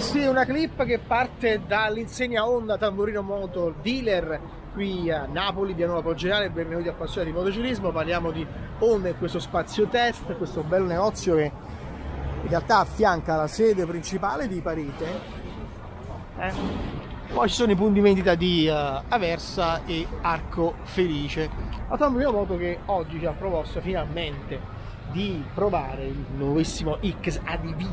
Sì, una clip che parte dall'insegna Honda Tamburino Moto Dealer qui a Napoli, via Nuova Progerale. Benvenuti appassionati di motociclismo, parliamo di Honda in questo spazio test, questo bel negozio che in realtà affianca la sede principale di Parete. Poi ci sono i punti vendita di Aversa e Arco Felice. La Tamburino Moto che oggi ci ha proposto finalmente di provare il nuovissimo XADV.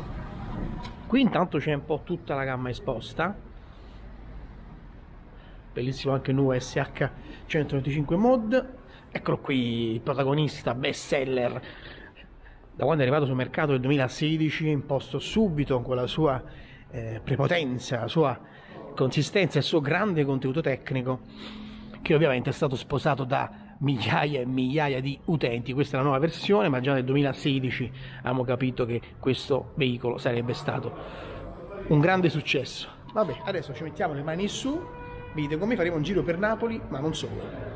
Qui intanto c'è un po' tutta la gamma esposta, bellissimo anche il nuovo SH125 Mod. Eccolo qui, il protagonista best seller da quando è arrivato sul mercato nel 2016, imposto subito con la sua prepotenza, la sua consistenza e il suo grande contenuto tecnico, che ovviamente è stato sposato da migliaia e migliaia di utenti. Questa è la nuova versione, ma già nel 2016 abbiamo capito che questo veicolo sarebbe stato un grande successo. Vabbè, adesso ci mettiamo le mani su, vedete come faremo un giro per Napoli, ma non solo.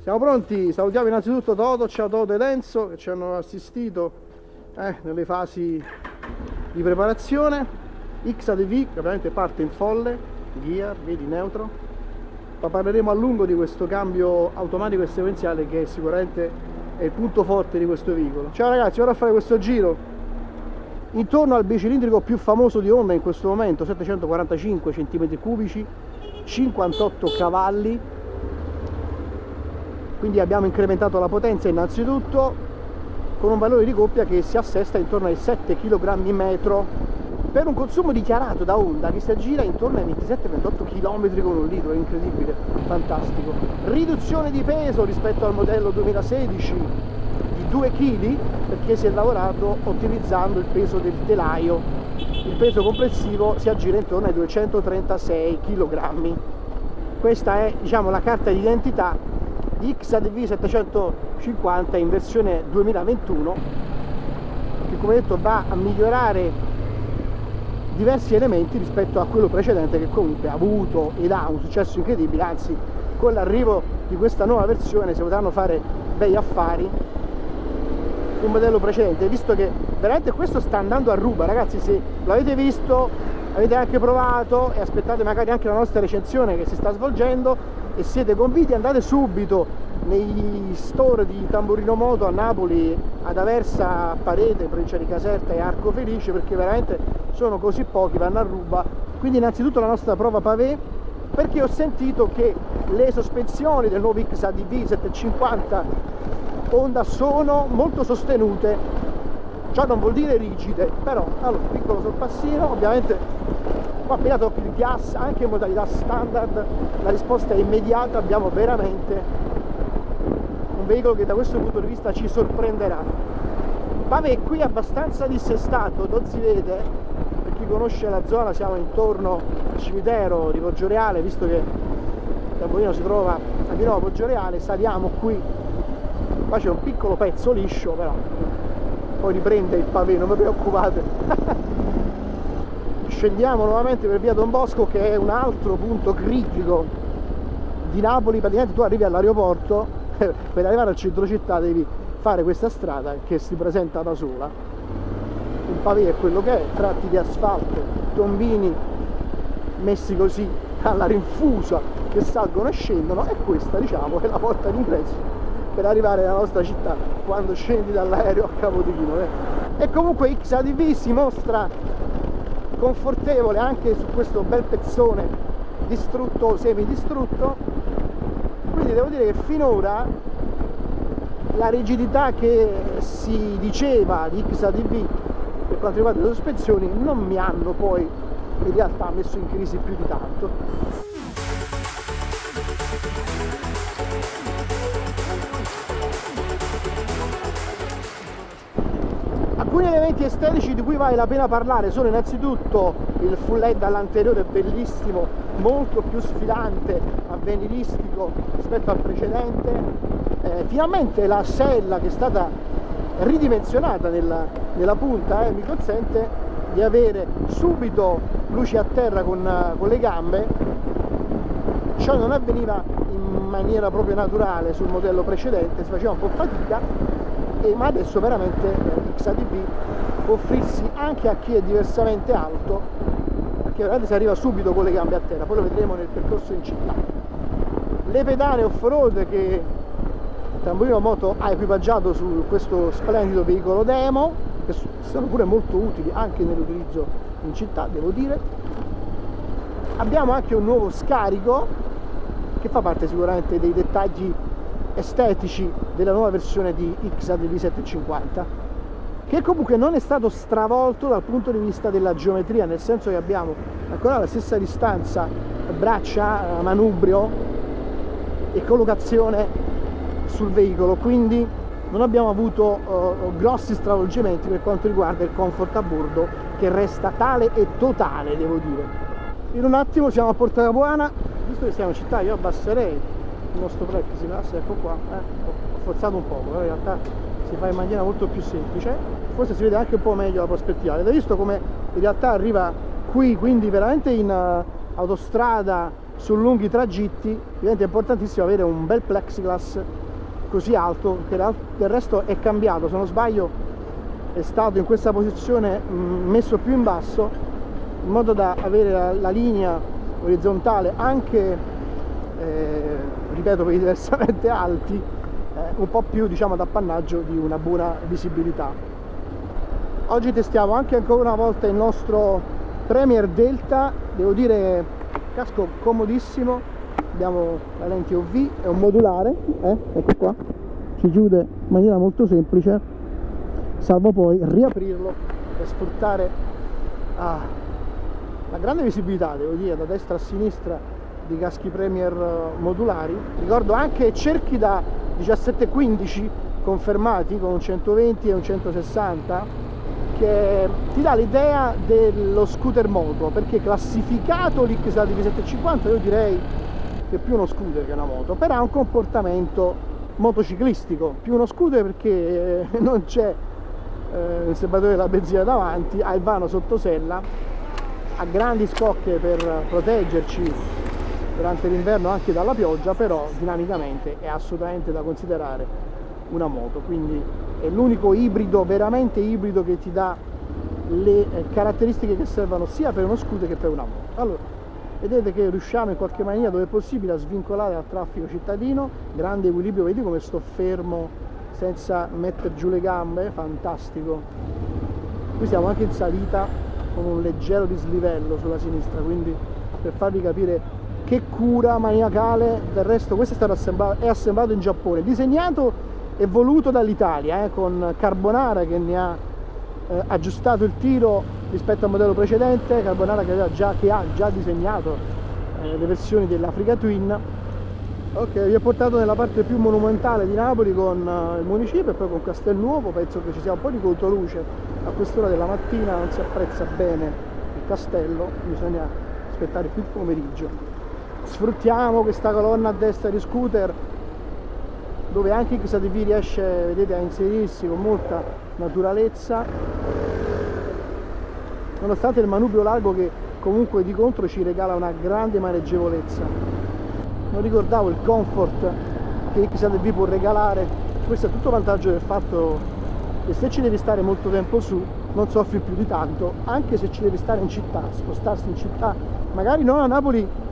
Siamo pronti, salutiamo innanzitutto Toto, ciao Toto ed Enzo che ci hanno assistito nelle fasi di preparazione. XADV che ovviamente parte in folle, gear, vedi, neutro. Ma parleremo a lungo di questo cambio automatico e sequenziale che sicuramente è il punto forte di questo veicolo. Ciao ragazzi, ora a fare questo giro intorno al bicilindrico più famoso di Honda in questo momento, 745 cm3, 58 cavalli. Quindi abbiamo incrementato la potenza innanzitutto con un valore di coppia che si assesta intorno ai 7 kg/m per un consumo dichiarato da Honda che si aggira intorno ai 27-28 km con un litro, è incredibile, fantastico. Riduzione di peso rispetto al modello 2016 di 2 kg perché si è lavorato ottimizzando il peso del telaio. Il peso complessivo si aggira intorno ai 236 kg. Questa è, diciamo, la carta d'identità XADV 750 in versione 2021 che, come detto, va a migliorare diversi elementi rispetto a quello precedente che comunque ha avuto ed ha un successo incredibile. Anzi, con l'arrivo di questa nuova versione si potranno fare bei affari sul modello precedente, visto che veramente questo sta andando a ruba. Ragazzi, se l'avete visto, avete anche provato e aspettate magari anche la nostra recensione che si sta svolgendo e siete convinti, andate subito negli store di Tamburino Moto a Napoli, ad Aversa, a Parete, Provincia di Caserta e Arco Felice, perché veramente sono così pochi, vanno a ruba. Quindi innanzitutto la nostra prova pavé, perché ho sentito che le sospensioni del nuovo XADV 750 Honda sono molto sostenute. Ciò non vuol dire rigide, però allora, piccolo sorpassino, ovviamente. Qua appena tocchi il gas, anche in modalità standard, la risposta è immediata. Abbiamo veramente un veicolo che da questo punto di vista ci sorprenderà. Vabbè, qui è abbastanza dissestato, non si vede, per chi conosce la zona siamo intorno al cimitero di Poggioreale, visto che Tamburino si trova a Nuova Poggioreale, saliamo qui, qua c'è un piccolo pezzo liscio, però poi riprende il pavé, non vi preoccupate. Scendiamo nuovamente per via Don Bosco, che è un altro punto critico di Napoli. Praticamente tu arrivi all'aeroporto, per arrivare al centro città devi fare questa strada che si presenta da sola. Il pavé è quello che è, tratti di asfalto, tombini messi così alla rinfusa che salgono e scendono, e questa, diciamo, è la porta d'ingresso per arrivare alla nostra città quando scendi dall'aereo a Capodichino. E comunque XADV si mostra confortevole anche su questo bel pezzone distrutto o semidistrutto, quindi devo dire che finora la rigidità che si diceva di XADV per quanto riguarda le sospensioni non mi hanno poi in realtà messo in crisi più di tanto. Alcuni elementi estetici di cui vale la pena parlare sono innanzitutto il full LED all'anteriore, bellissimo, molto più sfidante, avveniristico rispetto al precedente. Finalmente la sella, che è stata ridimensionata nella punta, mi consente di avere subito luci a terra con le gambe. Ciò non avveniva in maniera proprio naturale sul modello precedente, si faceva un po' fatica. Ma adesso veramente XATV può offrirsi anche a chi è diversamente alto, perché veramente si arriva subito con le gambe a terra, poi lo vedremo nel percorso in città. Le pedane off-road che Tamburino Moto ha equipaggiato su questo splendido veicolo demo, che sono pure molto utili anche nell'utilizzo in città, devo dire. Abbiamo anche un nuovo scarico che fa parte sicuramente dei dettagli estetici della nuova versione di XATV 750, che comunque non è stato stravolto dal punto di vista della geometria, nel senso che abbiamo ancora la stessa distanza braccia, manubrio e collocazione sul veicolo, quindi non abbiamo avuto grossi stravolgimenti per quanto riguarda il comfort a bordo, che resta tale e totale, devo dire. In un attimo siamo a Porta Capuana, visto che siamo in città io abbasserei il nostro plec, si passa, ecco qua, ho forzato un poco, però in realtà si fa in maniera molto più semplice, forse si vede anche un po' meglio la prospettiva. Avete visto come in realtà arriva qui, quindi veramente in autostrada su lunghi tragitti diventa importantissimo avere un bel plexiglass così alto, che del resto è cambiato, se non sbaglio è stato in questa posizione messo più in basso, in modo da avere la linea orizzontale anche ripeto, per i diversamente alti, un po' più, diciamo, ad appannaggio di una buona visibilità. Oggi testiamo anche ancora una volta il nostro Premier Delta, devo dire casco comodissimo, abbiamo la lente OV, è un modulare, ecco qua, si chiude in maniera molto semplice, salvo poi riaprirlo per sfruttare la grande visibilità, devo dire, da destra a sinistra di caschi Premier modulari. Ricordo anche cerchi da 17-15 confermati con un 120 e un 160, che ti dà l'idea dello scooter moto, perché classificato l'XATV 750 io direi che è più uno scooter che una moto, però ha un comportamento motociclistico, più uno scooter perché non c'è il serbatoio della benzina davanti, ha il vano sotto sella, ha grandi scocche per proteggerci durante l'inverno anche dalla pioggia, però dinamicamente è assolutamente da considerare una moto, quindi è l'unico ibrido, veramente ibrido, che ti dà le caratteristiche che servono sia per uno scooter che per una moto. Allora, vedete che riusciamo in qualche maniera, dove è possibile, a svincolare dal traffico cittadino, grande equilibrio, vedi come sto fermo senza mettere giù le gambe, fantastico. Qui siamo anche in salita con un leggero dislivello sulla sinistra, quindi per farvi capire che cura maniacale. Del resto questo è stato assemblato in Giappone, disegnato e voluto dall'Italia, con Carbonara che ne ha aggiustato il tiro rispetto al modello precedente, Carbonara che ha già disegnato le versioni dell'Africa Twin. Ok, vi ho portato nella parte più monumentale di Napoli con il municipio e poi con Castelnuovo. Penso che ci sia un po' di controluce a quest'ora della mattina, non si apprezza bene il castello, bisogna aspettare più il pomeriggio. Sfruttiamo questa colonna a destra di scooter, dove anche XATV riesce, vedete, a inserirsi con molta naturalezza, nonostante il manubrio largo che comunque di contro ci regala una grande maneggevolezza. Non ricordavo il comfort che XATV può regalare, questo è tutto vantaggio del fatto che se ci devi stare molto tempo su non soffri più di tanto, anche se ci devi stare in città, spostarsi in città, magari non a Napoli,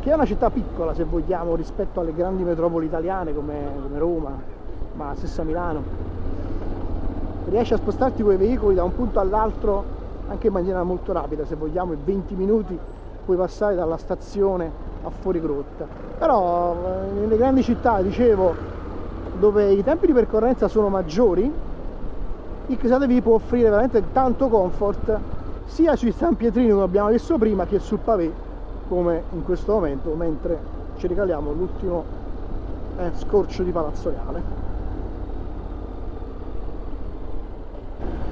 che è una città piccola se vogliamo rispetto alle grandi metropoli italiane come Roma, ma la stessa Milano, riesci a spostarti con i veicoli da un punto all'altro anche in maniera molto rapida, se vogliamo in 20 minuti puoi passare dalla stazione a fuorigrotta. Però nelle grandi città, dicevo, dove i tempi di percorrenza sono maggiori, XATV può offrire veramente tanto comfort sia sui San Pietrini, come abbiamo visto prima, che sul pavé, come in questo momento mentre ci regaliamo l'ultimo scorcio di Palazzo Reale.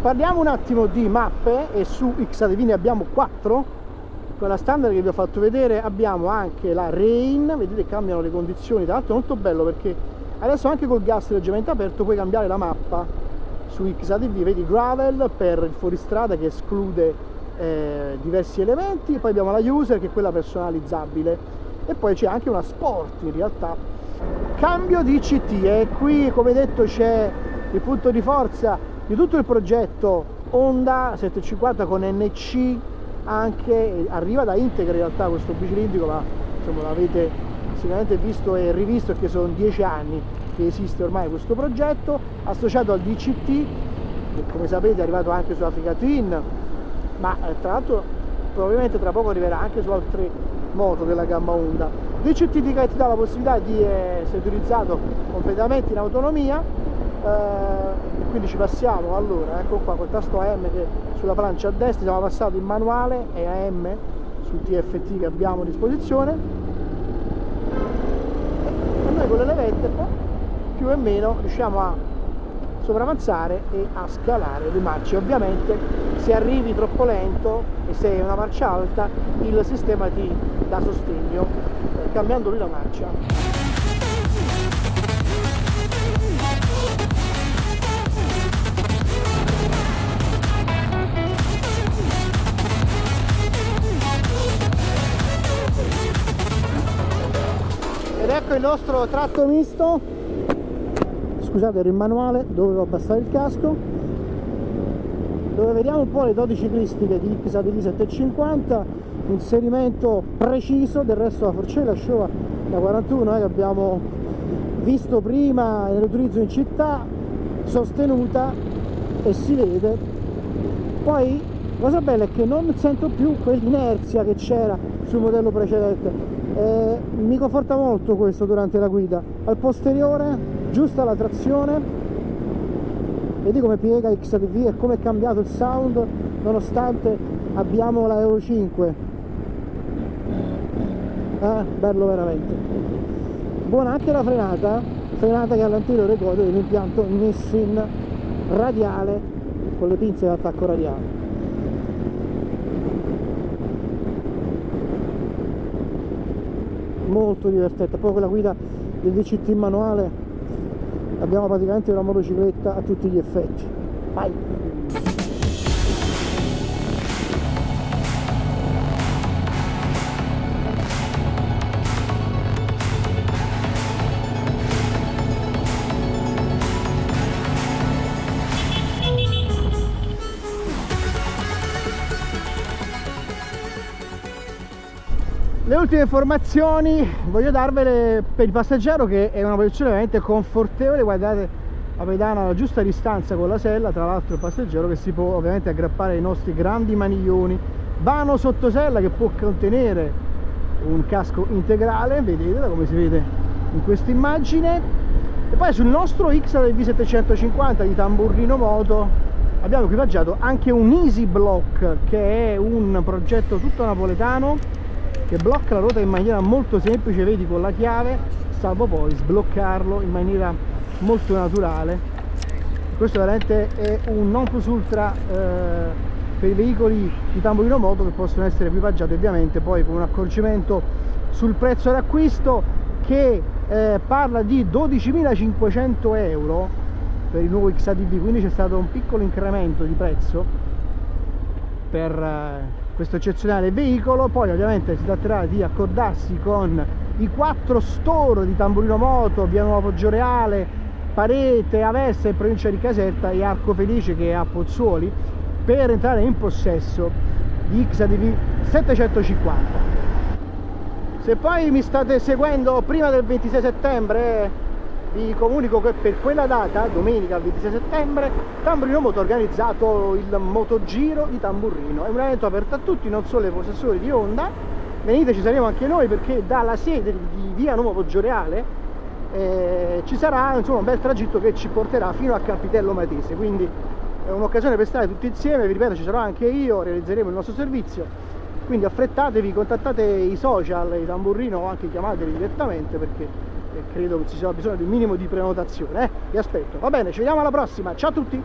Parliamo un attimo di mappe, e su XATV ne abbiamo 4. Con la standard che vi ho fatto vedere abbiamo anche la rain, vedete cambiano le condizioni, tra l'altro è molto bello perché adesso anche col gas leggermente aperto puoi cambiare la mappa su XATV, vedi gravel per il fuoristrada che esclude diversi elementi, poi abbiamo la user che è quella personalizzabile e poi c'è anche una sport in realtà. Cambio di CT e qui come detto c'è il punto di forza di tutto il progetto Honda 750 con NC, anche arriva da Integra in realtà questo bicilindrico, ma insomma l'avete sicuramente visto e rivisto perché sono 10 anni che esiste ormai questo progetto, associato al DCT che come sapete è arrivato anche su Africa Twin, ma tra l'altro probabilmente tra poco arriverà anche su altre moto della gamma Honda. DCT di che ti dà la possibilità di essere utilizzato completamente in autonomia, quindi ci passiamo. Allora ecco qua col tasto AM che sulla plancia a destra siamo passati in manuale e AM sul TFT che abbiamo a disposizione, e noi con le levette più e meno riusciamo a sopravanzare e a scalare le marce. Ovviamente se arrivi troppo lento e sei una marcia alta il sistema ti dà sostegno cambiando lui la marcia. Ecco il nostro tratto misto, scusate ero in manuale, dovevo abbassare il casco, dove vediamo un po' le 12 ciclistiche di XATV 750, inserimento preciso, del resto la forcella Showa da 41 che abbiamo visto prima nell'utilizzo in città, sostenuta e si vede. Poi la cosa bella è che non sento più quell'inerzia che c'era sul modello precedente. Mi conforta molto questo durante la guida. Al posteriore giusta la trazione, vedi come piega XATV e come è cambiato il sound nonostante abbiamo la Euro 5, bello veramente. Buona anche la frenata che all'anteriore gode dell'impianto Nissin radiale con le pinze d'attacco radiale. Molto divertente, poi quella guida del DCT manuale abbiamo praticamente una motocicletta a tutti gli effetti. Vai! Le ultime informazioni voglio darvele per il passeggero, che è una posizione veramente confortevole, guardate la pedana alla giusta distanza con la sella, tra l'altro il passeggero che si può ovviamente aggrappare ai nostri grandi maniglioni, vano sottosella che può contenere un casco integrale, vedetela come si vede in questa immagine. E poi sul nostro XATV 750 di Tamburrino Moto abbiamo equipaggiato anche un Easy Block, che è un progetto tutto napoletano che blocca la ruota in maniera molto semplice, vedi, con la chiave, salvo poi sbloccarlo in maniera molto naturale. Questo veramente è un non plus ultra per i veicoli di Tamburrino Moto, che possono essere equipaggiati ovviamente poi con un accorgimento sul prezzo d'acquisto che parla di 12.500 euro per il nuovo XATV, quindi c'è stato un piccolo incremento di prezzo per questo eccezionale veicolo. Poi ovviamente si tratterà di accordarsi con i 4 store di Tamburrino Moto, via Nuova Poggioreale, Parete, Avessa in provincia di Caserta e Arco Felice che è a Pozzuoli, per entrare in possesso di XATV 750. Se poi mi state seguendo prima del 26 settembre vi comunico che per quella data, domenica 26 settembre, Tamburrino Moto ha organizzato il Motogiro di Tamburrino. È un evento aperto a tutti, non solo ai possessori di Honda. Venite, ci saremo anche noi, perché dalla sede di via Nuovo Poggioreale ci sarà insomma un bel tragitto che ci porterà fino a Capitello Matese. Quindi è un'occasione per stare tutti insieme, vi ripeto ci sarò anche io, realizzeremo il nostro servizio. Quindi affrettatevi, contattate i social di Tamburrino o anche chiamatevi direttamente, perché credo che ci sia bisogno di un minimo di prenotazione. Vi aspetto, va bene, ci vediamo alla prossima, ciao a tutti!